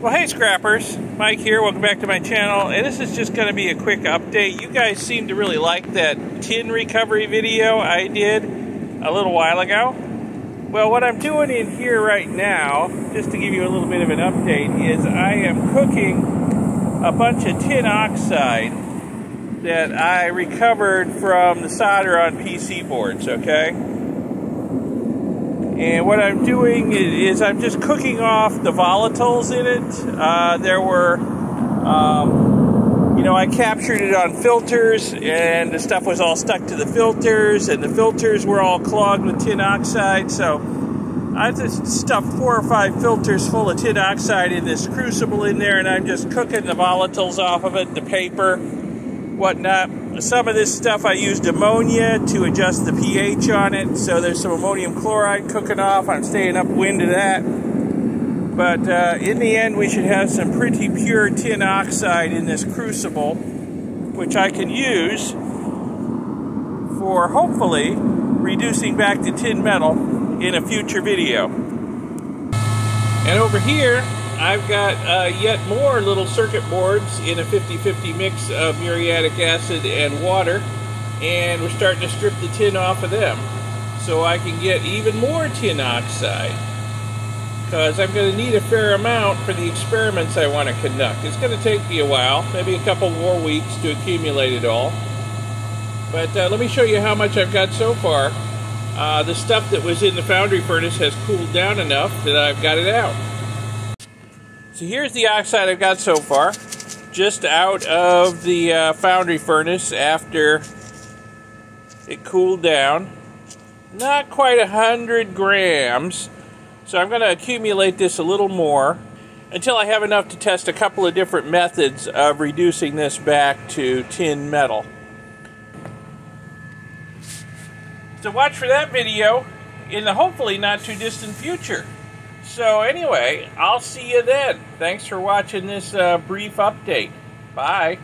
Well, hey Scrappers, Mike here, welcome back to my channel, and this is just going to be a quick update. You guys seem to really like that tin recovery video I did a little while ago. Well, what I'm doing in here right now, just to give you a little bit of an update, is I am cooking a bunch of tin oxide that I recovered from the solder on PC boards, okay? And what I'm doing is I'm just cooking off the volatiles in it. I captured it on filters, and the stuff was all stuck to the filters, and the filters were all clogged with tin oxide. So I just stuffed 4 or 5 filters full of tin oxide in this crucible in there, and I'm just cooking the volatiles off of it, the paper, whatnot. Some of this stuff I used ammonia to adjust the pH on it, so there's some ammonium chloride cooking off. I'm staying upwind of that. But in the end, we should have some pretty pure tin oxide in this crucible, which I can use for hopefully reducing back to tin metal in a future video. And over here, I've got yet more little circuit boards in a 50-50 mix of muriatic acid and water, and we're starting to strip the tin off of them so I can get even more tin oxide, because I'm going to need a fair amount for the experiments I want to conduct. It's going to take me a while, maybe a couple more weeks to accumulate it all, but let me show you how much I've got so far. The stuff that was in the foundry furnace has cooled down enough that I've got it out. So here's the oxide I've got so far, just out of the foundry furnace after it cooled down. Not quite 100 grams, so I'm going to accumulate this a little more until I have enough to test a couple of different methods of reducing this back to tin metal. So watch for that video in the hopefully not too distant future. So anyway, I'll see you then. Thanks for watching this brief update. Bye.